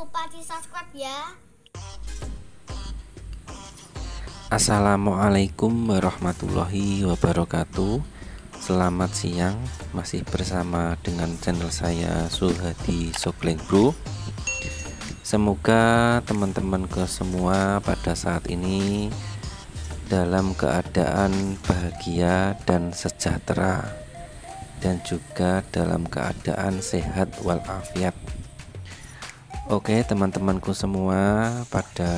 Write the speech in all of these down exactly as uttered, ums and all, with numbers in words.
lupa di subscribe ya. Assalamualaikum warahmatullahi wabarakatuh. Selamat siang, masih bersama dengan channel saya Suhadi Sogleng Bro. Semoga teman-teman ke semua pada saat ini dalam keadaan bahagia dan sejahtera, dan juga dalam keadaan sehat walafiat. Oke teman-temanku semua, pada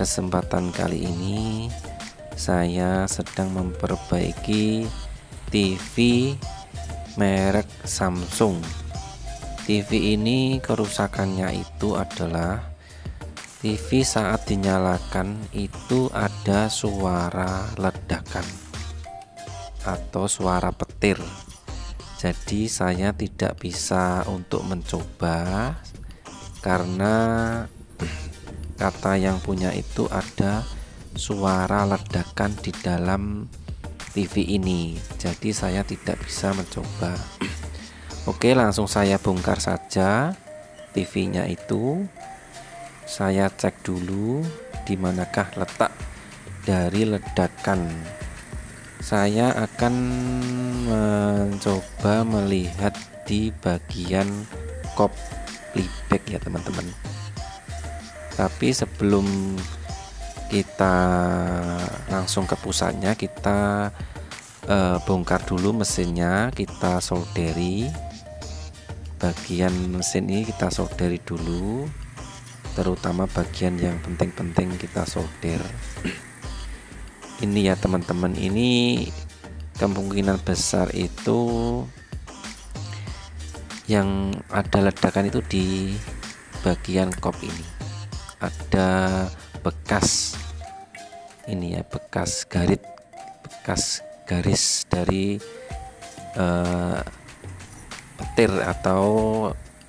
kesempatan kali ini saya sedang memperbaiki T V merek Samsung. T V ini kerusakannya itu adalah T V saat dinyalakan itu ada suara ledakan atau suara petir. Jadi saya tidak bisa untuk mencoba karena kata yang punya itu ada suara ledakan di dalam T V ini. Jadi saya tidak bisa mencoba. Oke, langsung saya bongkar saja T V-nya itu. Saya cek dulu dimanakah letak dari ledakan. Saya akan mencoba melihat di bagian koplibek ya teman-teman. Tapi sebelum kita langsung ke pusatnya, kita eh, bongkar dulu mesinnya. Kita solderi bagian mesin ini, kita solderi dulu, terutama bagian yang penting-penting kita solder ini ya teman-teman. Ini kemungkinan besar itu yang ada ledakan itu di bagian kop ini, ada bekas ini ya, bekas garis bekas garis dari eh, petir atau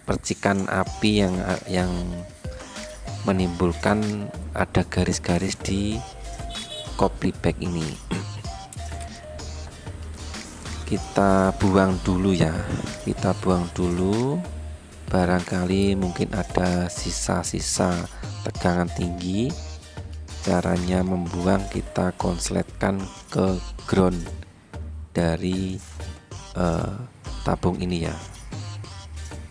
percikan api yang yang menimbulkan ada garis-garis di koplibek ini. Kita buang dulu ya, kita buang dulu, barangkali mungkin ada sisa-sisa tegangan tinggi. Caranya membuang, kita konsletkan ke ground dari eh, tabung ini ya.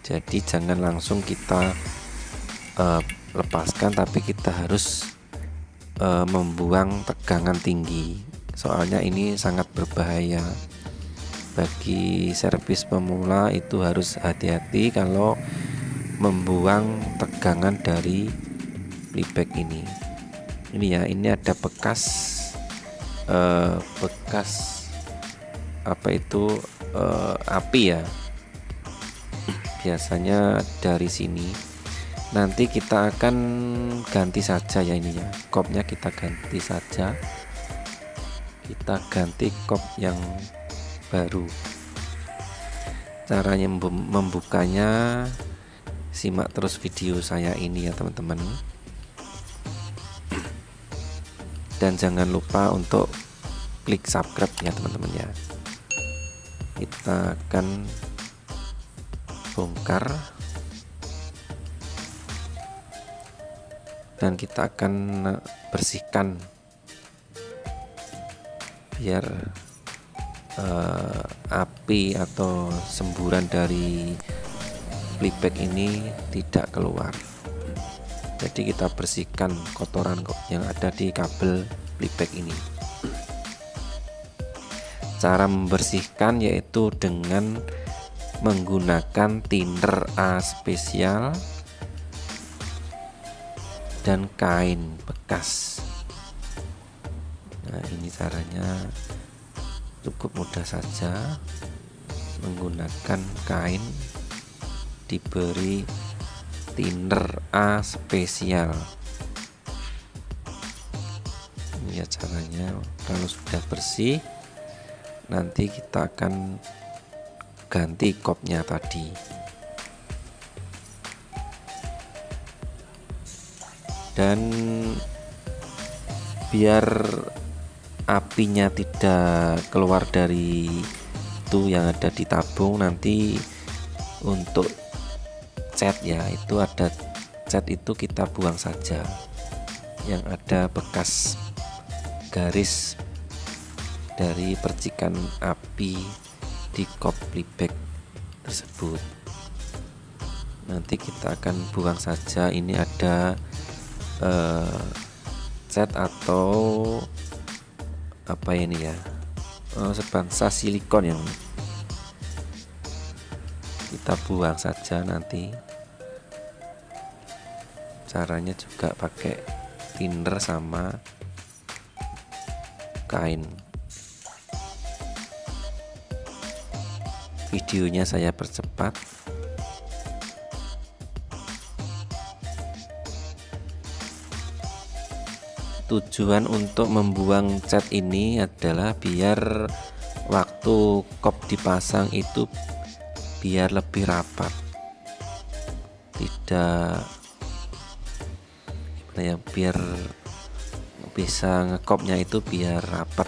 Jadi jangan langsung kita eh, lepaskan, tapi kita harus e, membuang tegangan tinggi, soalnya ini sangat berbahaya. Bagi servis pemula itu harus hati-hati kalau membuang tegangan dari flipback ini. Ini ya, ini ada bekas e, bekas apa itu e, api ya, biasanya dari sini. Nanti kita akan ganti saja ya, ini ya kopnya kita ganti saja, kita ganti kop yang baru. Caranya membukanya simak terus video saya ini ya teman-teman, dan jangan lupa untuk klik subscribe ya teman-teman ya. Kita akan bongkar dan kita akan bersihkan biar eh, api atau semburan dari flipback ini tidak keluar. Jadi kita bersihkan kotoran yang ada di kabel flipback ini. Cara membersihkan yaitu dengan menggunakan thinner A spesial dan kain bekas. Nah, ini caranya cukup mudah saja, menggunakan kain diberi thinner A spesial. Ini ya caranya. Kalau sudah bersih, nanti kita akan ganti kopnya tadi. Dan biar apinya tidak keluar dari itu yang ada di tabung, nanti untuk cat ya itu ada cat itu kita buang saja, yang ada bekas garis dari percikan api di kopli bag tersebut. Nanti kita akan buang saja. Ini ada eh, cat atau apa ini ya, eh, sebangsa silikon yang kita buang saja. Nanti caranya juga pakai thinner sama kain. Videonya saya percepat. Tujuan untuk membuang cat ini adalah biar waktu kop dipasang itu biar lebih rapat, tidak gimana ya, biar bisa ngekopnya itu biar rapat.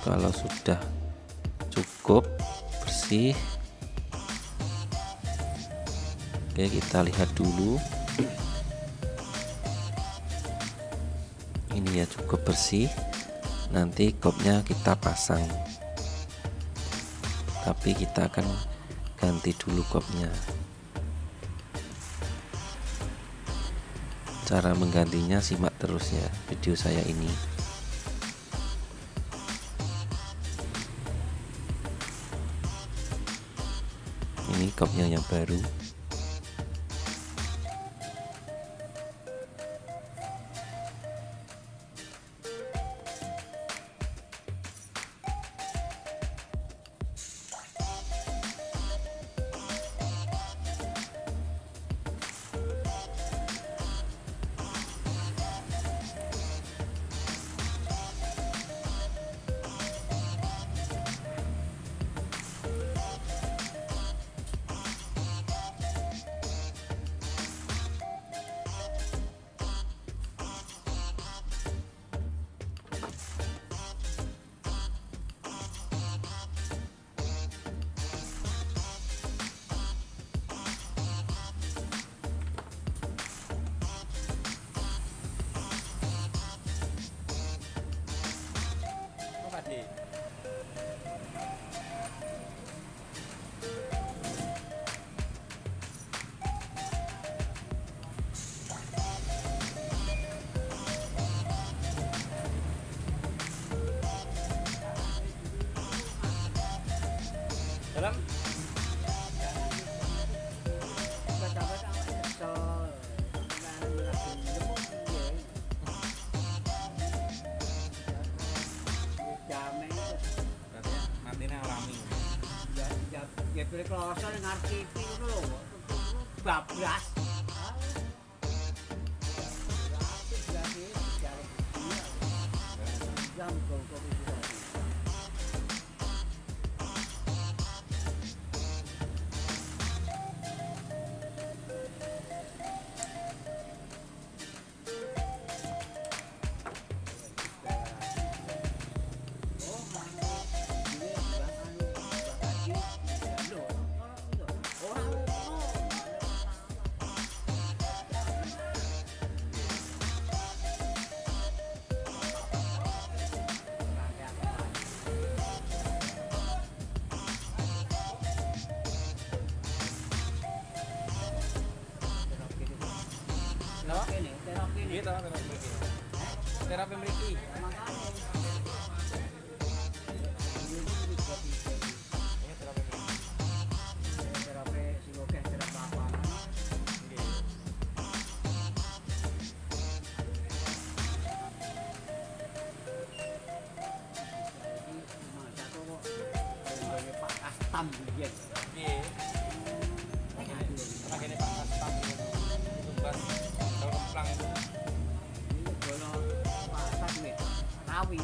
Kalau sudah cukup bersih, oke, kita lihat dulu. Ini ya, cukup bersih. Nanti kopnya kita pasang, tapi kita akan ganti dulu kopnya. Cara menggantinya simak terus ya video saya ini. Ini kopnya yang baru. Dalam terapi memiliki Awi,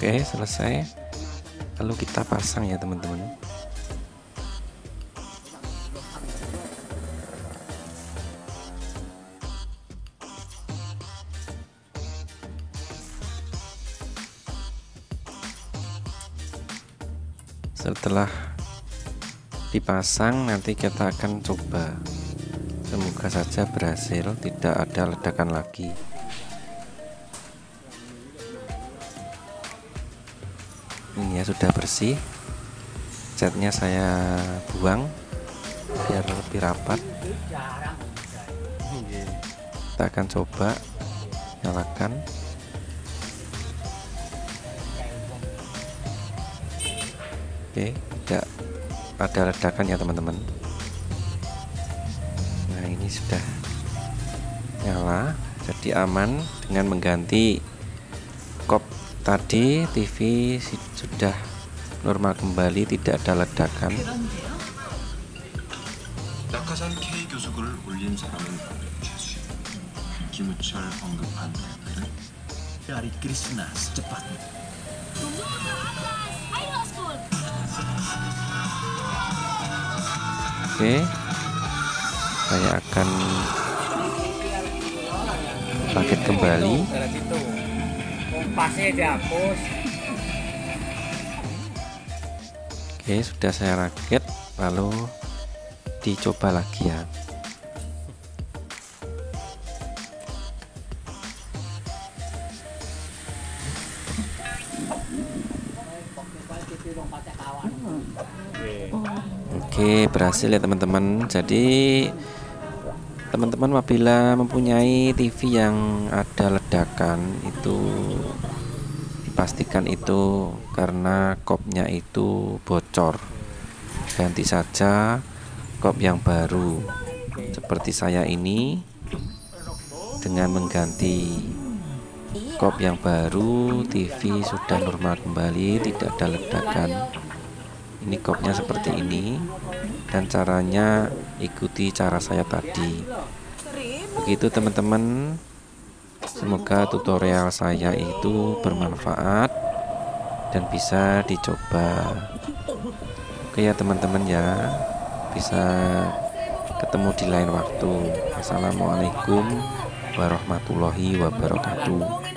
Oke, selesai. Lalu kita pasang ya teman-teman. Setelah dipasang nanti kita akan coba, semoga saja berhasil, tidak ada ledakan lagi. Ini ya sudah bersih, catnya saya buang biar lebih rapat. Kita akan coba nyalakan. Oke, tidak ada ledakan ya teman-teman. Nah, ini sudah nyala, jadi aman. Dengan mengganti kop tadi, T V sudah normal kembali, tidak ada ledakan. Dari Krishna secepatnya. Oke, saya akan rakit kembali. Oke, sudah saya rakit, lalu dicoba lagi ya. Oke, berhasil ya teman-teman. Jadi teman-teman apabila mempunyai T V yang ada ledakan, itu dipastikan itu karena kopnya itu bocor. Ganti saja kop yang baru seperti saya ini. Dengan mengganti kop yang baru, T V sudah normal kembali, tidak ada ledakan. Ini kopnya seperti ini, dan caranya ikuti cara saya tadi. Begitu teman-teman, semoga tutorial saya itu bermanfaat dan bisa dicoba. Oke ya teman-teman ya, bisa ketemu di lain waktu. Assalamualaikum warahmatullahi wabarakatuh.